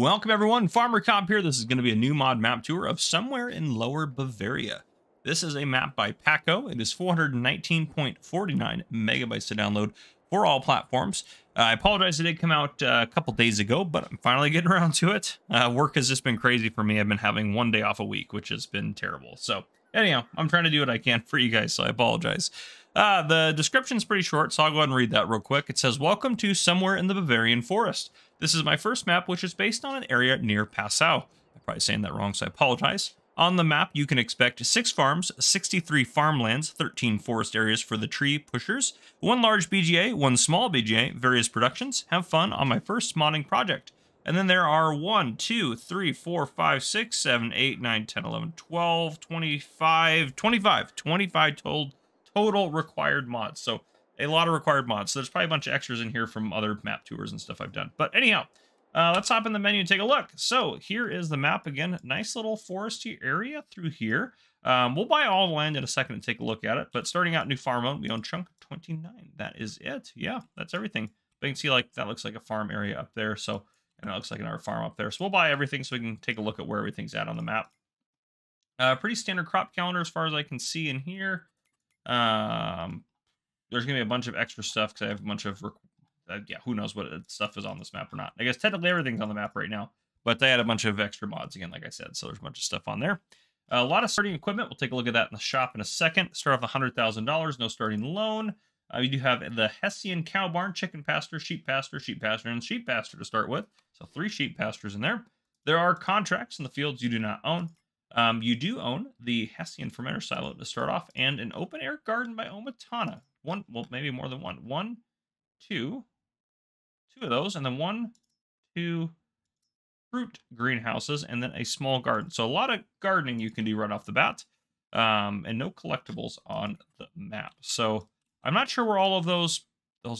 Welcome everyone, FarmerCop here. This is going to be a new mod map tour of Somewhere in Lower Bavaria. This is a map by Paco. It is 419.49 megabytes to download for all platforms. I apologize, it did come out a couple days ago, but I'm finally getting around to it. Work has just been crazy for me. I've been having one day off a week, which has been terrible. So anyhow, I'm trying to do what I can for you guys, so I apologize. The description's pretty short, so I'll go ahead and read that real quick. It says, welcome to Somewhere in the Bavarian Forest. This is my first map, which is based on an area near Passau. I'm probably saying that wrong, so I apologize. On the map, you can expect 6 farms, 63 farmlands, 13 forest areas for the tree pushers, 1 large BGA, 1 small BGA, various productions. Have fun on my first modding project. And then there are 1, 2, 3, 4, 5, 6, 7, 8, 9, 10, 11, 12, 25 total required mods. So a lot of required mods. So there's probably a bunch of extras in here from other map tours and stuff I've done. But anyhow, let's hop in the menu and take a look. So here is the map again. Nice little foresty area through here. We'll buy all the land in a second and take a look at it. But starting out, new farm owned. We own chunk 29. That is it. Yeah, that's everything. But you can see like that looks like a farm area up there. So, and it looks like another farm up there. So we'll buy everything so we can take a look at where everything's at on the map. Pretty standard crop calendar as far as I can see in here. There's going to be a bunch of extra stuff because I have a bunch of, yeah, who knows what stuff is on this map or not. I guess technically everything's on the map right now, but they had a bunch of extra mods again, like I said, so there's a bunch of stuff on there. A lot of starting equipment. We'll take a look at that in the shop in a second. Start off $100,000, no starting loan. You do have the Hessian Cow Barn, chicken pasture, sheep pasture, sheep pasture, and sheep pasture to start with. So 3 sheep pastures in there. There are contracts in the fields you do not own. You do own the Hessian Fermenter Silo to start off, and an open-air garden by Omatana. One, well, maybe more than one. Two of those, and then 1, 2 fruit greenhouses, and then a small garden. So a lot of gardening you can do right off the bat, and no collectibles on the map. So I'm not sure where all of those,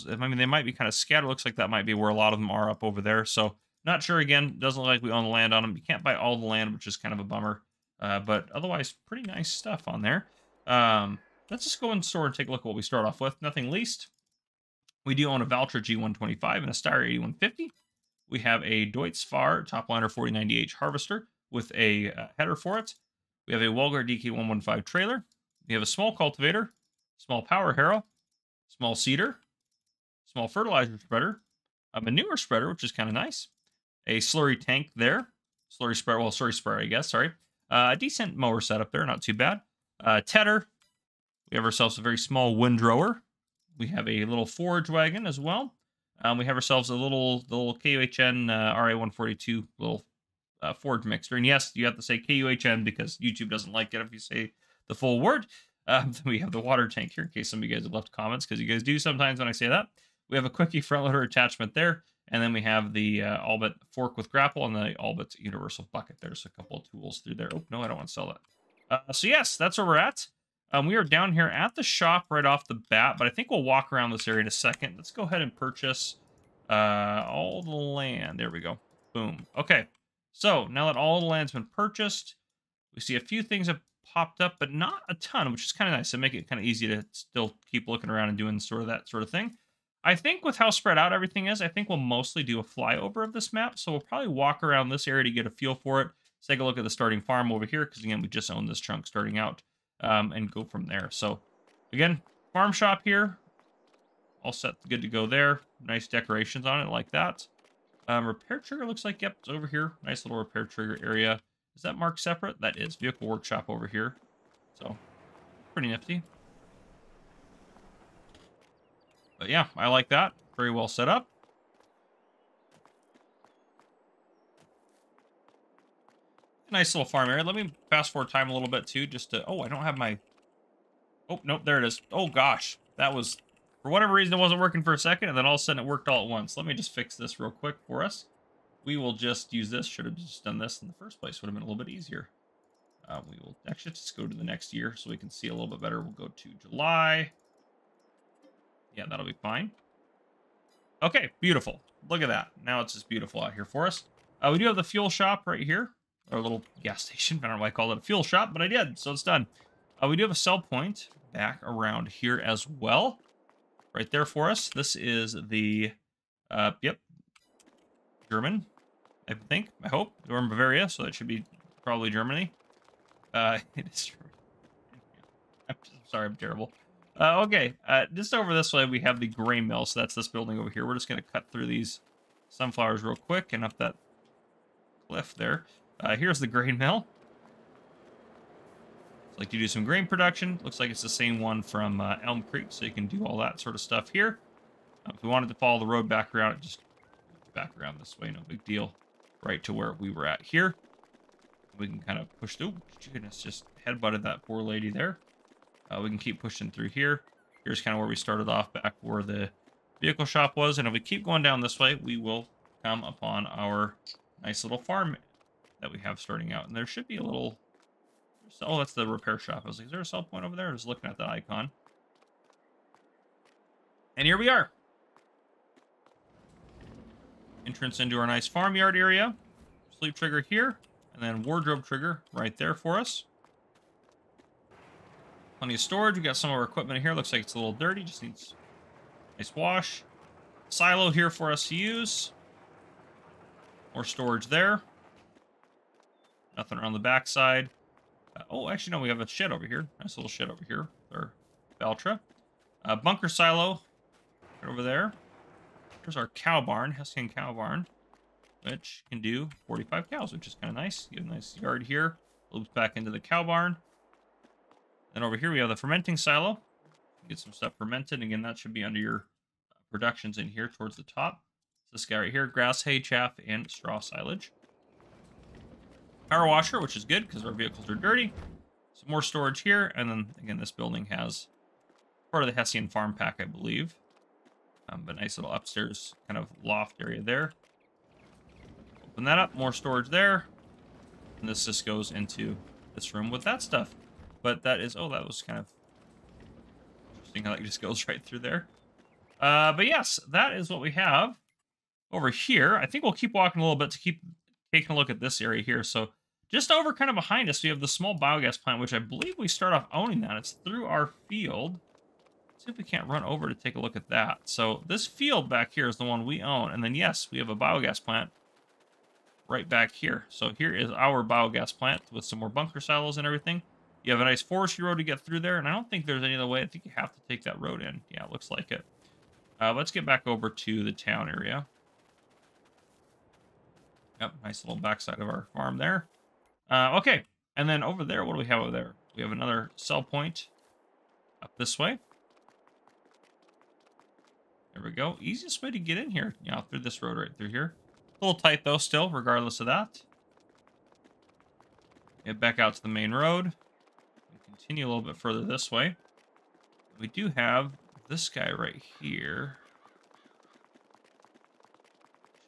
I mean, they might be kind of scattered. Looks like that might be where a lot of them are up over there. So not sure, again, doesn't look like we own the land on them. You can't buy all the land, which is kind of a bummer. But otherwise, pretty nice stuff on there. Let's just go in store and take a look at what we start off with. Nothing least. We do own a Valtra G125 and a Steyr 8150. We have a Deutz Farr Topliner 4090H harvester with a header for it. We have a Walgar DK115 trailer. We have a small cultivator, small power harrow, small seeder, small fertilizer spreader, a manure spreader, which is kind of nice. A slurry tank there. Slurry spreader, well, slurry sprayer, I guess, sorry. A decent mower setup there, not too bad. Tedder. We have ourselves a very small windrower. We have a little forage wagon as well. We have ourselves a little KUHN RA142 little forage mixer. And yes, you have to say KUHN because YouTube doesn't like it if you say the full word. Then we have the water tank here in case some of you guys have left comments because you guys do sometimes when I say that. We have a quickie front loader attachment there. And then we have the Allbit fork with grapple and the Allbit universal bucket. There's a couple of tools through there. Oh, no, I don't want to sell that. So yes, that's where we're at. We are down here at the shop right off the bat, but I think we'll walk around this area in a second. Let's go ahead and purchase all the land. There we go. Boom. Okay. So now that all the land's been purchased, we see a few things have popped up, but not a ton, which is kind of nice. It'll make it kind of easy to still keep looking around and doing sort of that sort of thing. I think with how spread out everything is, I think we'll mostly do a flyover of this map. So we'll probably walk around this area to get a feel for it. Let's take a look at the starting farm over here, because again, we just own this chunk starting out, and go from there. So again, farm shop here. All set, good to go there. Nice decorations on it like that. Repair trigger looks like, yep, it's over here. Nice little repair trigger area. Is that marked separate? That is. Vehicle workshop over here. So pretty nifty. But yeah, I like that. Very well set up. Nice little farm area. Let me fast forward time a little bit too, just to, oh, I don't have my, oh, nope, there it is. Oh gosh, that was, for whatever reason, it wasn't working for a second, and then all of a sudden it worked all at once. Let me just fix this real quick for us. We will just use this. Should have just done this in the first place. Would have been a little bit easier. We will actually just go to the next year so we can see a little bit better. We'll go to July. Yeah, that'll be fine. Okay, beautiful. Look at that. Now it's just beautiful out here for us. We do have the fuel shop right here. Our little gas station. I don't know why I called it a fuel shop, but I did, so it's done. We do have a sell point back around here as well. Right there for us. This is the, yep, German. I think, I hope. We're in Bavaria, so that should be probably Germany. It is. I'm sorry, I'm terrible. Okay, just over this way, we have the grain mill. So that's this building over here. We're just going to cut through these sunflowers real quick and up that cliff there. Here's the grain mill. It's like to do some grain production. Looks like it's the same one from Elm Creek, so you can do all that sort of stuff here. If we wanted to follow the road back around, just back around this way, no big deal, right to where we were at here. We can kind of push through. Goodness, just headbutted that poor lady there. We can keep pushing through here. Here's kind of where we started off, back where the vehicle shop was. And if we keep going down this way, we will come upon our nice little farm that we have starting out. And there should be a little... Oh, that's the repair shop. I was like, is there a sell point over there? I was looking at that icon. And here we are. Entrance into our nice farmyard area. Sleep trigger here. And then wardrobe trigger right there for us. Plenty of storage. We got some of our equipment here. Looks like it's a little dirty. Just needs a nice wash. Silo here for us to use. More storage there. Nothing around the backside. Oh, actually, no. We have a shed over here. Nice little shed over here. Our Valtra. Bunker silo right over there. Here's our cow barn. Hessian Cow Barn. Which can do 45 cows, which is kind of nice. You get a nice yard here. Loops back into the cow barn. And over here we have the fermenting silo. Get some stuff fermented. Again, that should be under your productions in here towards the top. This guy right here, grass, hay, chaff, and straw silage. Power washer, which is good because our vehicles are dirty. Some more storage here. And then, again, this building has part of the Hessian Farm Pack, I believe. But nice little upstairs kind of loft area there. Open that up. More storage there. And this just goes into this room with that stuff. But that is... Oh, that was kind of interesting how that just goes right through there. But yes, that is what we have over here. I think we'll keep walking a little bit to keep taking a look at this area here. So just over kind of behind us, we have the small biogas plant, which I believe we start off owning that. It's through our field. Let's see if we can't run over to take a look at that. So this field back here is the one we own. And then, yes, we have a biogas plant right back here. So here is our biogas plant with some more bunker silos and everything. You have a nice forestry road to get through there, and I don't think there's any other way. I think you have to take that road in. Yeah, it looks like it. Let's get back over to the town area. Yep, nice little backside of our farm there. Okay, and then over there, what do we have over there? We have another sell point up this way. There we go. Easiest way to get in here. Yeah, through this road right through here. A little tight, though, still, regardless of that. Get back out to the main road. Continue a little bit further this way. We do have this guy right here.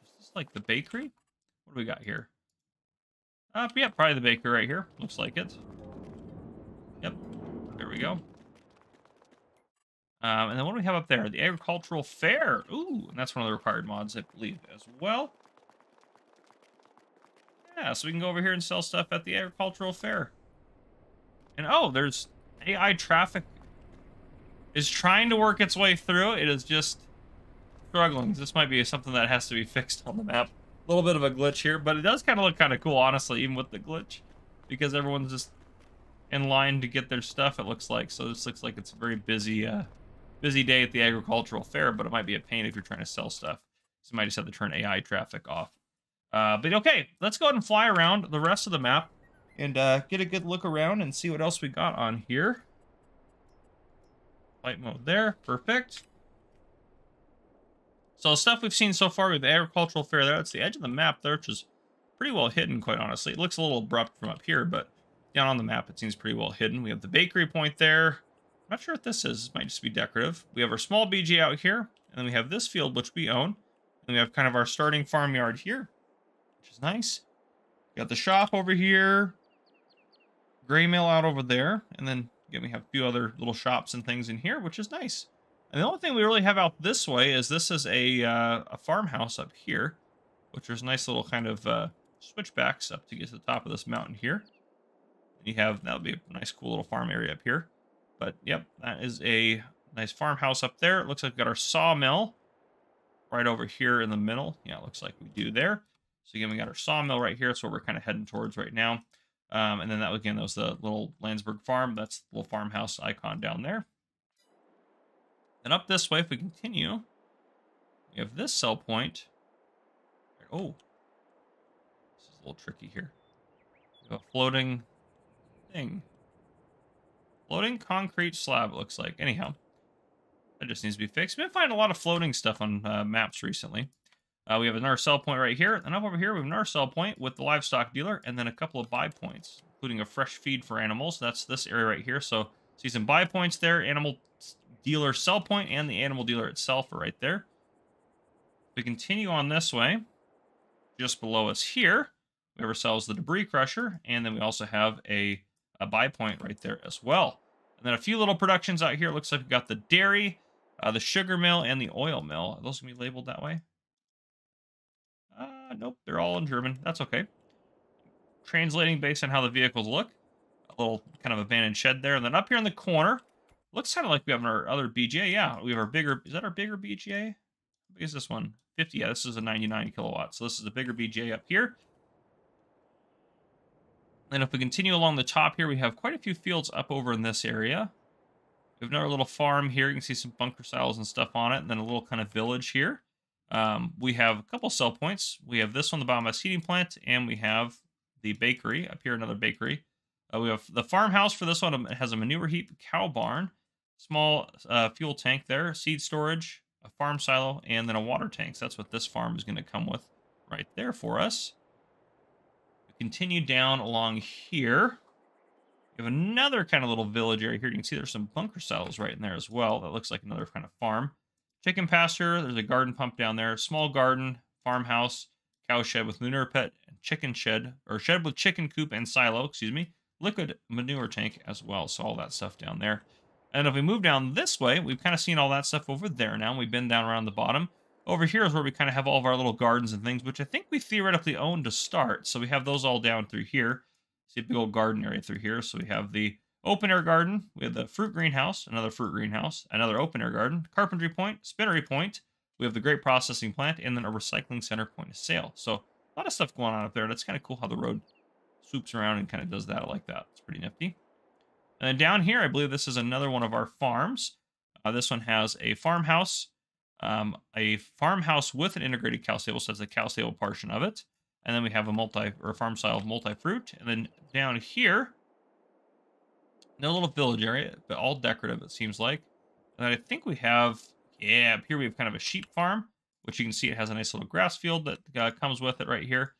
Is this like the bakery? What do we got here? Yeah, probably the bakery right here. Looks like it. Yep. There we go. And then what do we have up there? The agricultural fair. Ooh, and that's one of the required mods, I believe, as well. Yeah, so we can go over here and sell stuff at the agricultural fair. And oh, there's AI traffic is trying to work its way through. It is just struggling. This might be something that has to be fixed on the map. A little bit of a glitch here, but it does kind of look kind of cool, honestly, even with the glitch. Because everyone's just in line to get their stuff, it looks like. So this looks like it's a very busy, busy day at the agricultural fair, but it might be a pain if you're trying to sell stuff. So you might just have to turn AI traffic off. But okay, let's go ahead and fly around the rest of the map. And get a good look around and see what else we got on here. Light mode there. Perfect. So stuff we've seen so far with the agricultural fair there. It's the edge of the map there, which is pretty well hidden, quite honestly. It looks a little abrupt from up here, but down on the map, it seems pretty well hidden. We have the bakery point there. I'm not sure what this is. It might just be decorative. We have our small BG out here. And then we have this field, which we own. And we have kind of our starting farmyard here, which is nice. We got the shop over here. Gray mail out over there, and then again we have a few other little shops and things in here, which is nice. And the only thing we really have out this way is this is a farmhouse up here, which there's nice little kind of switchbacks up to get to the top of this mountain here. And you have, that'll be a nice cool little farm area up here. But yep, that is a nice farmhouse up there. It looks like we've got our sawmill right over here in the middle. Yeah, it looks like we do there. So again, we got our sawmill right here. That's what we're kind of heading towards right now. And then that, again, that was the little Landsberg farm. That's the little farmhouse icon down there. And up this way, if we continue, we have this cell point. Oh, this is a little tricky here. We have a floating thing. Floating concrete slab, it looks like. Anyhow, that just needs to be fixed. We've been finding a lot of floating stuff on maps recently. We have another cell point right here. And up over here, we have another cell point with the livestock dealer and then a couple of buy points, including a fresh feed for animals. That's this area right here. So see some buy points there, animal dealer cell point, and the animal dealer itself are right there. We continue on this way. Just below us here, we have ourselves the debris crusher, and then we also have a buy point right there as well. And then a few little productions out here. It looks like we've got the dairy, the sugar mill, and the oil mill. Are those going to be labeled that way? Nope, they're all in German. That's okay. Translating based on how the vehicles look. A little kind of abandoned shed there. And then up here in the corner, looks kind of like we have our other BGA. Yeah, we have our bigger... Is that our bigger BGA? How big is this one? 50. Yeah, this is a 99 kilowatt. So this is a bigger BGA up here. And if we continue along the top here, we have quite a few fields up over in this area. We have another little farm here. You can see some bunker silos and stuff on it. And then a little kind of village here. We have a couple cell points. We have this one, the biomass heating plant, and we have the bakery. Up here, another bakery. We have the farmhouse for this one. It has a manure heap, cow barn, small fuel tank there, seed storage, a farm silo, and then a water tank. So that's what this farm is going to come with right there for us. We continue down along here. We have another kind of little village area here. You can see there's some bunker silos right in there as well. That looks like another kind of farm. Chicken pasture, there's a garden pump down there, small garden, farmhouse, cow shed with manure pit, and chicken shed, or shed with chicken coop and silo, excuse me, liquid manure tank as well. So all that stuff down there. And if we move down this way, we've kind of seen all that stuff over there now. We've been down around the bottom. Over here is where we kind of have all of our little gardens and things, which I think we theoretically own to start. So we have those all down through here. See a big old garden area through here. So we have the open air garden, we have the fruit greenhouse, another fruit greenhouse, another open air garden, carpentry point, spinnery point, we have the grape processing plant, and then a recycling center point of sale. So a lot of stuff going on up there. That's kind of cool how the road swoops around and kind of does that. I like that. It's pretty nifty. And then down here, I believe this is another one of our farms. This one has a farmhouse with an integrated cow stable, so that's the cow stable portion of it. And then we have a farm style of multi-fruit. And then down here, no little village area, but all decorative, it seems like. And I think we have, yeah, up here we have kind of a sheep farm, which you can see it has a nice little grass field that comes with it right here.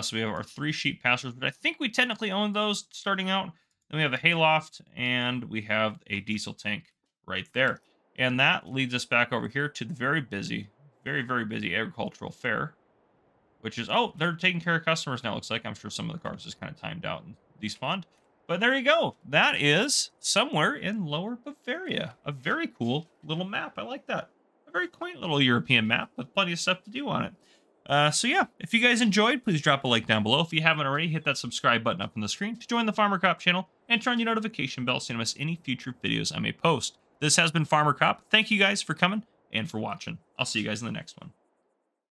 So we have our three sheep pastures, but I think we technically own those starting out. Then we have a hayloft, and we have a diesel tank right there. And that leads us back over here to the very busy, very, very busy agricultural fair, which is, oh, they're taking care of customers now, it looks like. I'm sure some of the cars just kind of timed out and despawned. But there you go. That is Somewhere in Lower Bavaria. A very cool little map. I like that. A very quaint little European map with plenty of stuff to do on it. So yeah, if you guys enjoyed, please drop a like down below. If you haven't already, hit that subscribe button up on the screen to join the FarmerCop channel and turn on your notification bell so you don't miss any future videos I may post. This has been FarmerCop. Thank you guys for coming and for watching. I'll see you guys in the next one.